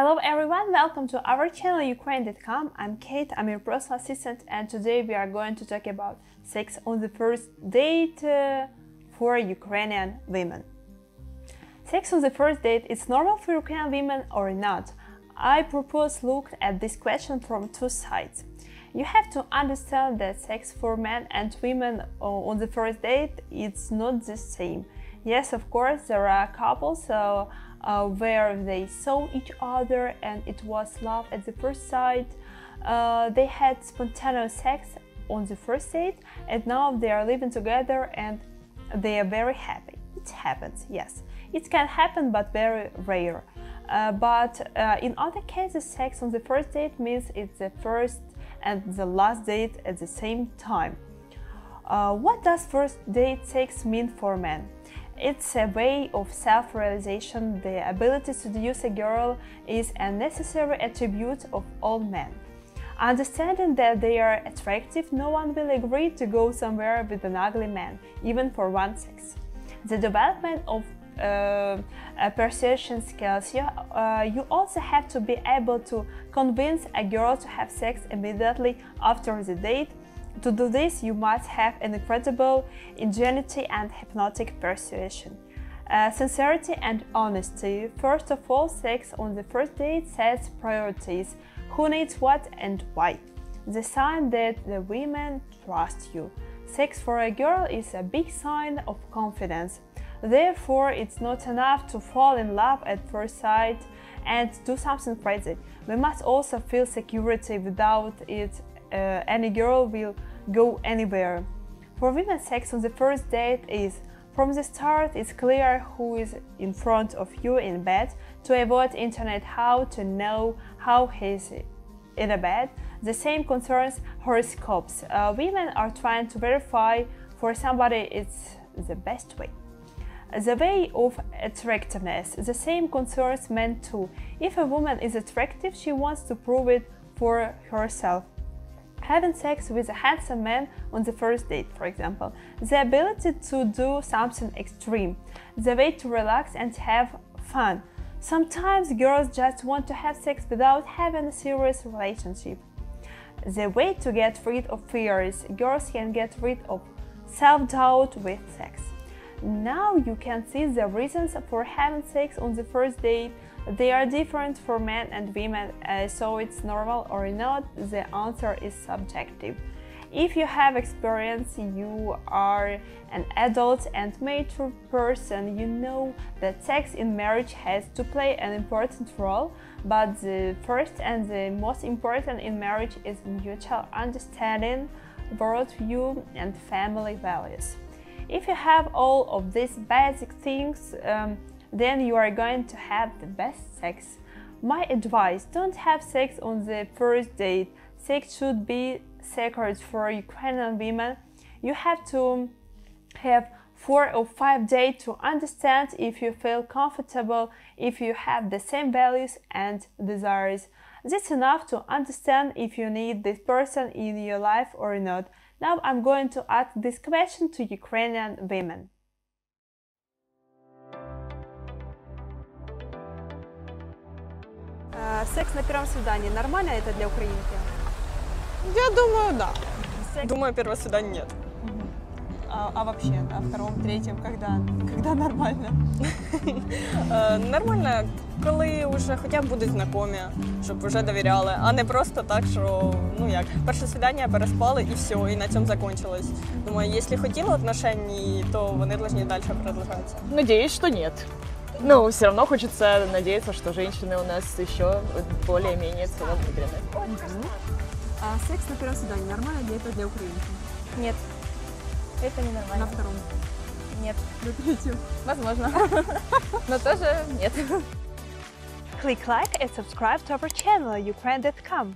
Hello everyone, welcome to our channel Ukraine.com. I'm Kate, I'm your personal assistant, and today we are going to talk about sex on the first date for Ukrainian women. Sex on the first date is normal for Ukrainian women or not? I propose look at this question from two sides. You have to understand that sex for men and women on the first date is not the same. Yes, of course, there are couples where they saw each other and it was love at the first sight. They had spontaneous sex on the first date and now they are living together and they are very happy. It happens, yes. It can happen, but very rare. In other cases, sex on the first date means it's the first and the last date at the same time. What does first date sex mean for men? It's a way of self-realization. The ability to seduce a girl is a necessary attribute of all men. Understanding that they are attractive, no one will agree to go somewhere with an ugly man, even for one sex. The development of persuasion skills. You also have to be able to convince a girl to have sex immediately after the date. To do this, you must have an incredible ingenuity and hypnotic persuasion. Sincerity and honesty. First of all, sex on the first date sets priorities. Who needs what and why? The sign that the women trust you. Sex for a girl is a big sign of confidence. Therefore, it's not enough to fall in love at first sight and do something crazy. We must also feel security. Without it, any girl will go anywhere. For women, sex on the first date is from the start. It's clear who is in front of you in bed, to avoid internet, how to know how he is in a bed. The same concerns horoscopes. Women are trying to verify for somebody it's the best way. The way of attractiveness. The same concerns men too. If a woman is attractive, she wants to prove it for herself. Having sex with a handsome man on the first date, for example. The ability to do something extreme. The way to relax and have fun. Sometimes girls just want to have sex without having a serious relationship. The way to get rid of fears. Girls can get rid of self-doubt with sex. Now you can see the reasons for having sex on the first date. They are different for men and women, so it's normal or not, the answer is subjective. If you have experience, you are an adult and mature person, you know that sex in marriage has to play an important role, but the first and the most important in marriage is mutual understanding, worldview and family values. If you have all of these basic things, then you are going to have the best sex. My advice: don't have sex on the first date. Sex should be sacred for Ukrainian women. You have to have 4 or 5 dates to understand if you feel comfortable, if you have the same values and desires. That's enough to understand if you need this person in your life or not. Now I'm going to ask this question to Ukrainian women. Секс на первом свидании нормально это для украинки? Я думаю, да. Секс... Думаю, первое свидание нет. Угу. А вообще, на втором, третьем, когда нормально? Нормально, коли вже хоча б будуть знайомі, щоб вже довіряли, а не просто так, що, ну як, перше свідання переспали і все, і на цьому закінчилось. Думаю, якщо хотіли отношений, то вони повинні далі продовжуватися. Надіюсь, що ні. Ну, все равно хочется надеяться, что женщины у нас еще более-менее целомудрены. А секс на первом свидании нормально ли это для украинки? Нет, это не нормально. На втором? Нет. На третьем? Возможно, но тоже нет. Click like and subscribe to our channel Ukraine.com.